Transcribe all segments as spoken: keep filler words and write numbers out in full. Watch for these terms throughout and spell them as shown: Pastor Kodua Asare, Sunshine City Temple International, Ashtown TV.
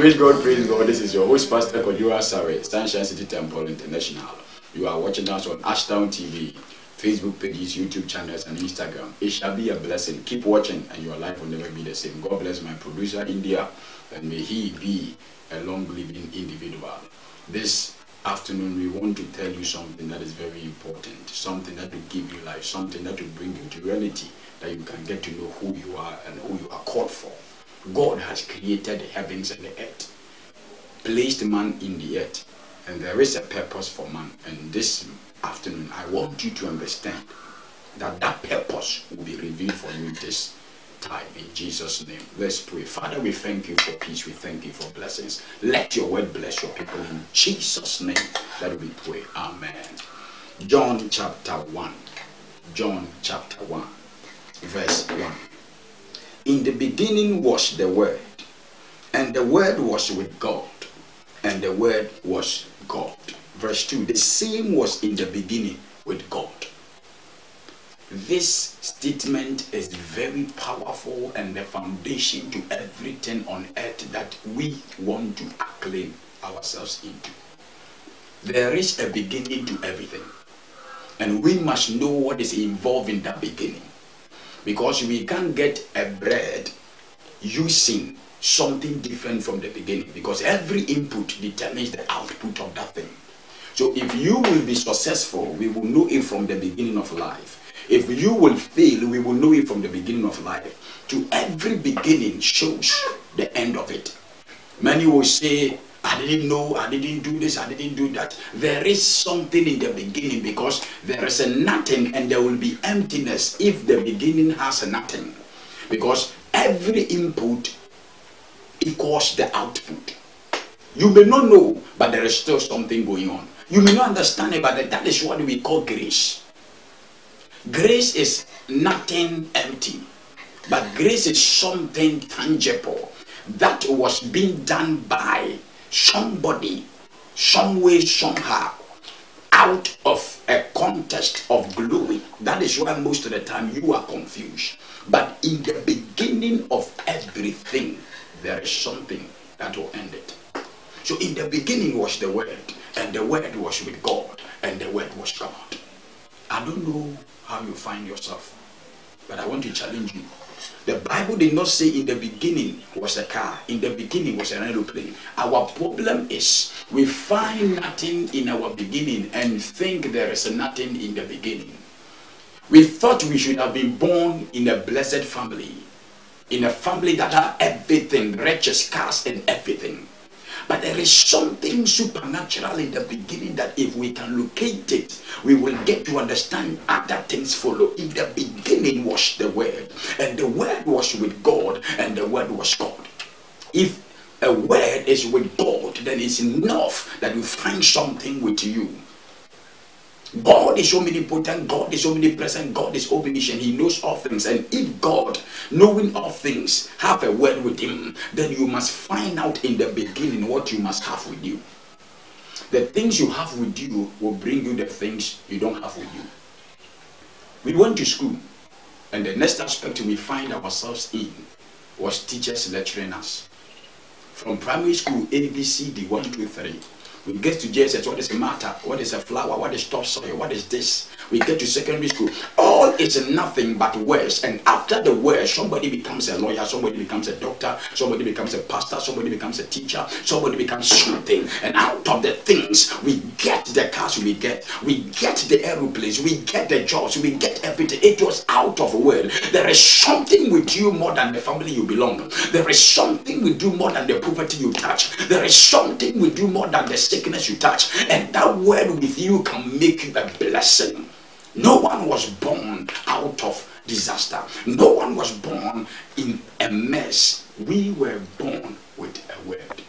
Praise God, praise God. This is your host, Pastor Kodua Asare, Sunshine City Temple International. You are watching us on Ashtown T V, Facebook pages, YouTube channels, and Instagram. It shall be a blessing. Keep watching, and your life will never be the same. God bless my producer, India, and may he be a long-living individual. This afternoon, we want to tell you something that is very important, something that will give you life, something that will bring you to reality, that you can get to know who you are and who you are called for. God has created the heavens and the earth, placed man in the earth, and there is a purpose for man. And this afternoon, I want you to understand that that purpose will be revealed for you this time in Jesus' name. Let's pray. Father, we thank you for peace. We thank you for blessings. Let your word bless your people in Jesus' name. That we pray. Amen. John chapter one. John chapter one, verse one. In the beginning was the Word, and the Word was with God, and the Word was God. Verse two, the same was in the beginning with God. This statement is very powerful and the foundation to everything on earth that we want to acclaim ourselves into. There is a beginning to everything, and we must know what is involved in that beginning. Because we can't get a bread using something different from the beginning. Because every input determines the output of that thing. So if you will be successful, we will know it from the beginning of life. If you will fail, we will know it from the beginning of life. To every beginning shows the end of it. Many will say, I didn't know, I didn't do this, I didn't do that. There is something in the beginning, because there is a nothing and there will be emptiness if the beginning has a nothing. Because every input equals the output. You may not know, but there is still something going on. You may not understand it, but that is what we call grace. Grace is nothing empty, but grace is something tangible that was being done by somebody, some way, somehow, out of a context of glory. That is why most of the time you are confused. But in the beginning of everything, there is something that will end it. So in the beginning was the Word, and the Word was with God, and the Word was God. I don't know how you find yourself, but I want to challenge you. The Bible did not say in the beginning was a car, in the beginning was an aeroplane. Our problem is we find nothing in our beginning and think there is nothing in the beginning. We thought we should have been born in a blessed family, in a family that had everything, riches, cars, and everything. But there is something supernatural in the beginning that if we can locate it, we will get to understand other things follow. In the beginning was the Word, and the Word was with God, and the Word was God. If a Word is with God, then it's enough that you find something with you. God is omnipotent, God is omnipresent, God is omniscient, He knows all things. And if God, knowing all things, have a Word with Him, then you must find out in the beginning what you must have with you. The things you have with you will bring you the things you don't have with you. We went to school, and the next aspect we find ourselves in was teachers lecturing us. From primary school, A, B, C, D, one, two, three. We get to J S S, what is a matter? What is a flower? What is topsoil? What is this? We get to secondary school. All is nothing but words. And after the words, somebody becomes a lawyer, somebody becomes a doctor, somebody becomes a pastor, somebody becomes a teacher, somebody becomes something. And out of the things, we get the cars we get, we get the aeroplanes, we get the jobs, we get everything. It was out of a word. There is something with you more than the family you belong. There is something with you more than the poverty you touch. There is something with you more than the sickness you touch, and that Word with you can make you a blessing. No one was born out of disaster. No one was born in a mess. We were born with a Word.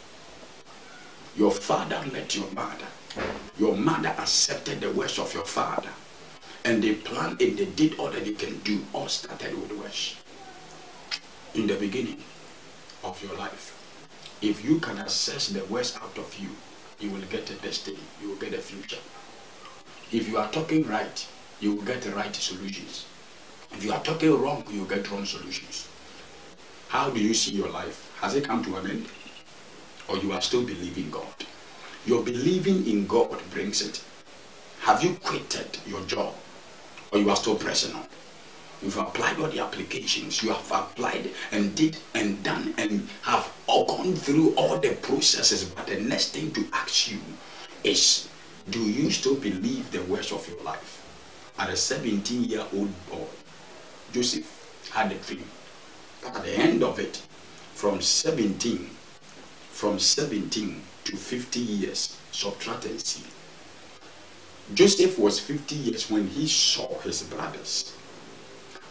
Your father met your mother. Your mother accepted the words of your father, and they planned and they did all that they can do. All started with words. In the beginning of your life, if you can assess the words out of you, you will get a destiny, you will get a future. If you are talking right, you will get the right solutions. If you are talking wrong, you will get wrong solutions. How do you see your life? Has it come to an end? or you are still believing God. Your believing in God brings it. Have you quitted your job, or you are still pressing on? You've applied all the applications, you have applied and did and done and have all gone through all the processes, but the next thing to ask you is, do you still believe the words of your life? At a seventeen-year-old boy, Joseph had a dream. At the end of it, from seventeen, from seventeen to fifty years, subtract and see. Joseph was fifty years when he saw his brothers.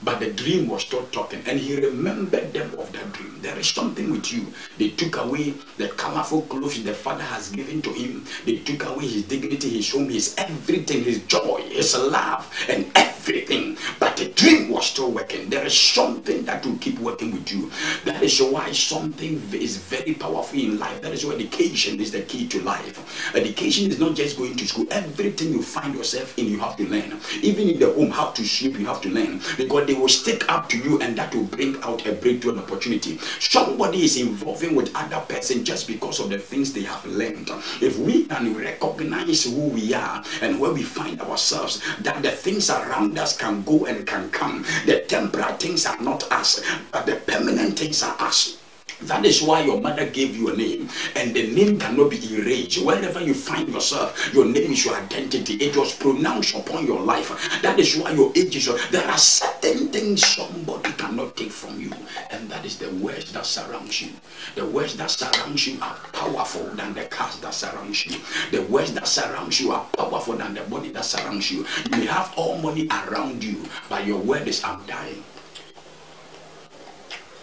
But the dream was still talking, and he remembered them of that dream. There is something with you. They took away the colorful clothes the father has given to him. They took away his dignity, his home, his everything, his joy, his love, and everything. But the dream was still working. There is something that will keep working with you. That is why something is very powerful in life. That is why education is the key to life. Education is not just going to school. Everything you find yourself in, you have to learn. Even in the home, how to sleep, you have to learn. Because they will stick up to you, and that will bring out a breakthrough, an opportunity. Somebody is involving with other person just because of the things they have learned. If we can recognize who we are and where we find ourselves, that the things around us can go and can come. The temporary things are not us, but the permanent things are us. That is why your mother gave you a name, and the name cannot be erased. Wherever you find yourself, your name is your identity. It was pronounced upon your life. That is why your age is your... There are certain things somebody cannot take from you, and that is the words that surrounds you. The words that surrounds you are powerful than the cars that surrounds you. The words that surrounds you are powerful than the body that surrounds you. You may have all money around you, but your word is, I'm dying.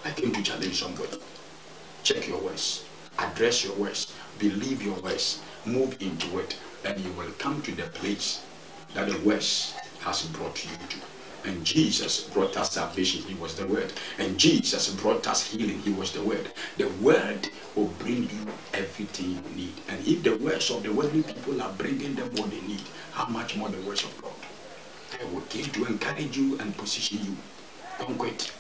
I came to challenge somebody. Check your words, address your words, believe your words, move into it, and you will come to the place that the words has brought you to. And Jesus brought us salvation, he was the word. And Jesus brought us healing, he was the word. The word will bring you everything you need. And if the words of the worldly people are bringing them what they need, how much more the words of God? I will give to encourage you and position you. Don't quit.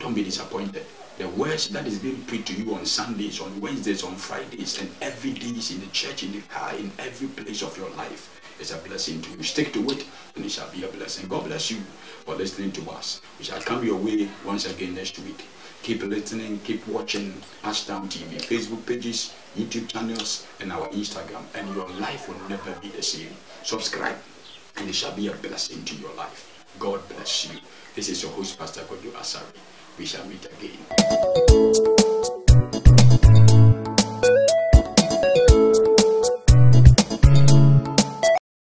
Don't be disappointed. The words that is being preached to you on Sundays, on Wednesdays, on Fridays, and every day in the church, in the car, in every place of your life is a blessing to you. Stick to it, and it shall be a blessing. God bless you for listening to us. We shall come your way once again next week. Keep listening, keep watching Ashtown T V, Facebook pages, YouTube channels, and our Instagram, and your life will never be the same. Subscribe, and it shall be a blessing to your life. God bless you. This is your host, Pastor Kodua Asare. We shall meet again.